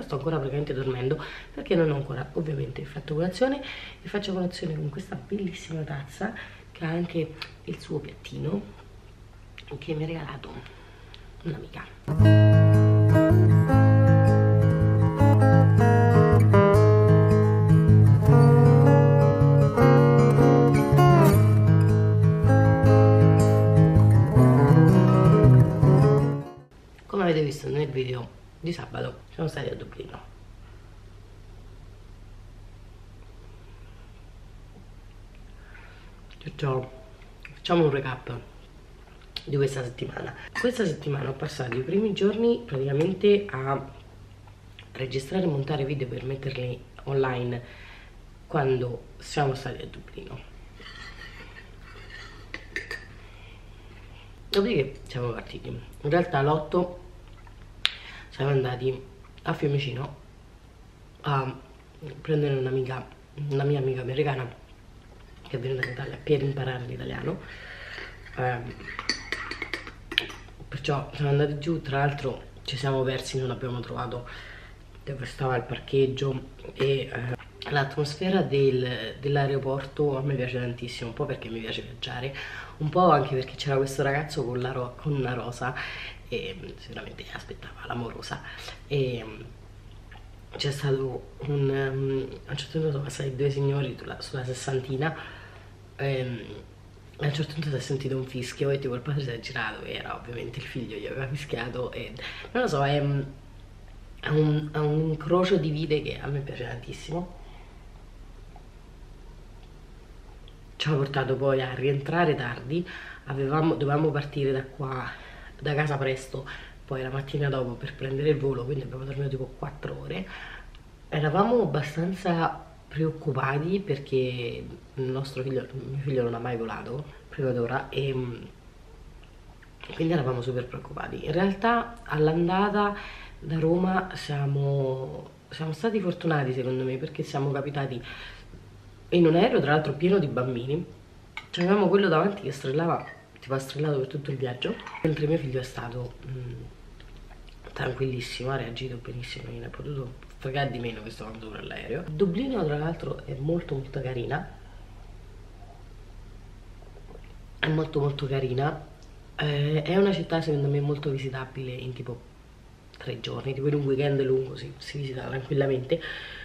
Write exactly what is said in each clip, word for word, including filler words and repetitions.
Sto ancora praticamente dormendo perché non ho ancora ovviamente fatto colazione e faccio colazione con questa bellissima tazza che ha anche il suo piattino che mi ha regalato un'amica. Come avete visto nel video di sabato, siamo stati a Dublino. Facciamo un recap di questa settimana. Questa settimana ho passato i primi giorni praticamente a registrare e montare video per metterli online quando siamo stati a Dublino. Dopodiché siamo partiti. In realtà l'otto siamo andati a Fiumicino a prendere un'amica, una mia amica americana che è venuta in Italia per imparare l'italiano, eh, perciò siamo andati giù, tra l'altro ci siamo persi, non abbiamo trovato dove stava il parcheggio e eh, l'atmosfera del, dell'aeroporto a me piace tantissimo, un po' perché mi piace viaggiare, un po' anche perché c'era questo ragazzo con, la ro con una rosa e sicuramente aspettava l'amorosa e c'è stato un um, a un certo punto sono passati due signori sulla, sulla sessantina e a un certo punto si è sentito un fischio e tipo il padre si è girato e era ovviamente il figlio, gli aveva fischiato e non lo so, è, è, un, è un incrocio di vite che a me piace tantissimo. Ci ha portato poi a rientrare tardi, avevamo, dovevamo partire da qua da casa presto, poi la mattina dopo per prendere il volo, quindi abbiamo dormito tipo quattro ore. Eravamo abbastanza preoccupati perché il nostro figlio, il mio figlio non ha mai volato prima d'ora e quindi eravamo super preoccupati. In realtà all'andata da Roma siamo, siamo stati fortunati secondo me perché siamo capitati in un aereo tra l'altro pieno di bambini, c'avevamo quello davanti che strillava, tipo ha strillato per tutto il viaggio, mentre mio figlio è stato mh, tranquillissimo, ha reagito benissimo, non ha potuto fregare di meno questo quando per l'aereo. Dublino tra l'altro è molto molto carina, è molto molto carina, eh, è una città secondo me molto visitabile in tipo tre giorni, tipo in un weekend lungo si, si visita tranquillamente.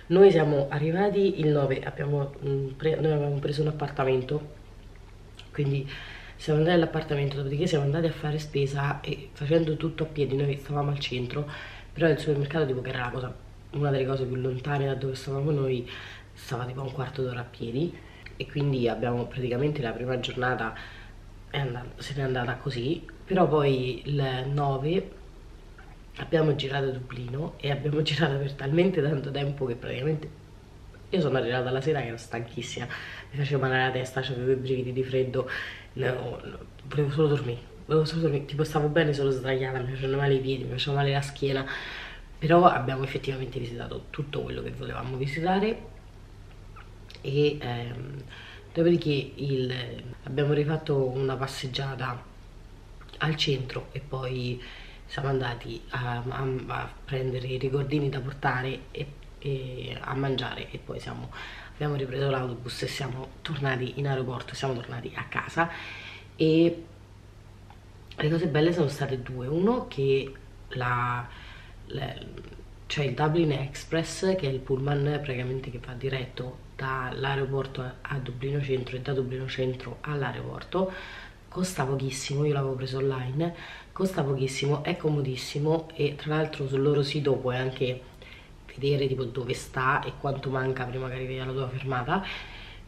Noi siamo arrivati il nove, abbiamo, mh, pre, noi avevamo preso un appartamento, quindi siamo andati all'appartamento, dopodiché siamo andati a fare spesa e facendo tutto a piedi, noi stavamo al centro, però il supermercato tipo che era la cosa, una delle cose più lontane da dove stavamo noi, stava tipo un quarto d'ora a piedi e quindi abbiamo praticamente la prima giornata è andata, se n'è andata così, però poi il nove abbiamo girato Dublino e abbiamo girato per talmente tanto tempo che praticamente io sono arrivata la sera che ero stanchissima, mi faceva male la testa, avevo i brividi di freddo, no, no, volevo solo dormire, volevo solo dormire, tipo stavo bene solo sdraiata, mi facevano male i piedi, mi faceva male la schiena, però abbiamo effettivamente visitato tutto quello che volevamo visitare e ehm, dopodiché il, abbiamo rifatto una passeggiata al centro e poi siamo andati a, a, a prendere i ricordini da portare e E a mangiare e poi siamo, abbiamo ripreso l'autobus e siamo tornati in aeroporto, siamo tornati a casa e le cose belle sono state due. Uno che la, la, cioè il Dublin Express, che è il pullman praticamente che va diretto dall'aeroporto a Dublino Centro e da Dublino Centro all'aeroporto, costa pochissimo, io l'avevo preso online, costa pochissimo, è comodissimo e tra l'altro sul loro sito puoi anche vedere tipo dove sta e quanto manca prima che arrivi alla tua fermata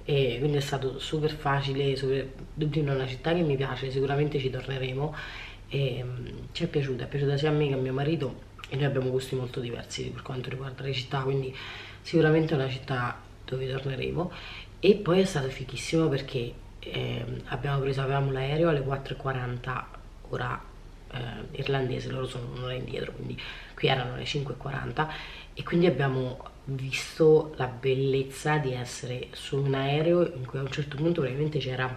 e quindi è stato super facile, super... Dublino è una città che mi piace, sicuramente ci torneremo e ci è piaciuta, è piaciuta sia a me che a mio marito e noi abbiamo gusti molto diversi per quanto riguarda le città, quindi sicuramente è una città dove torneremo. E poi è stato fighissimo perché eh, abbiamo preso, avevamo l'aereo alle quattro e quaranta ora Eh, irlandese, loro sono un'ora indietro, quindi qui erano le cinque e quaranta e quindi abbiamo visto la bellezza di essere su un aereo in cui a un certo punto praticamente c'era,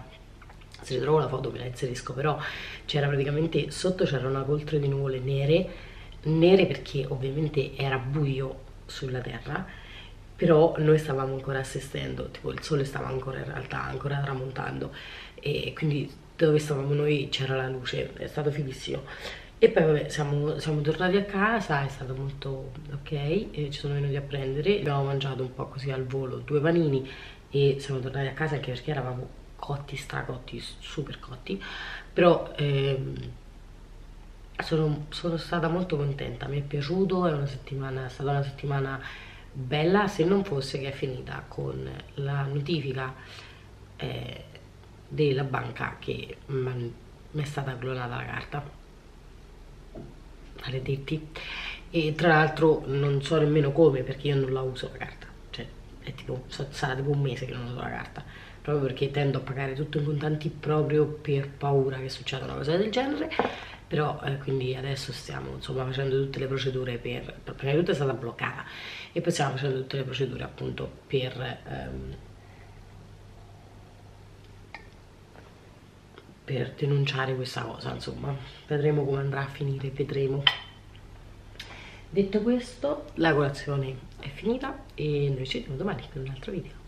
se ritrovo la foto ve la inserisco, però c'era praticamente sotto c'era una coltre di nuvole nere nere perché ovviamente era buio sulla terra, però noi stavamo ancora assistendo, tipo il sole stava ancora in realtà ancora tramontando e quindi dove stavamo noi c'era la luce, è stato fighissimo. E poi vabbè, siamo, siamo tornati a casa, è stato molto ok, e ci sono venuti a prendere, abbiamo mangiato un po' così al volo, due panini, e siamo tornati a casa anche perché eravamo cotti, stracotti, super cotti, però ehm, sono, sono stata molto contenta, mi è piaciuto, è, una settimana, è stata una settimana bella, se non fosse che è finita con la notifica eh, della banca che mi è stata clonata la carta. Maledetti. E tra l'altro non so nemmeno come, perché io non la uso la carta, cioè è tipo, sarà tipo un mese che non uso la carta, proprio perché tendo a pagare tutto in contanti proprio per paura che succeda una cosa del genere. Però eh, quindi adesso stiamo insomma facendo tutte le procedure per, per prima di tutto è stata bloccata e poi stiamo facendo tutte le procedure appunto per ehm, per denunciare questa cosa, insomma vedremo come andrà a finire, vedremo. Detto questo, la colazione è finita e noi ci vediamo domani con un altro video.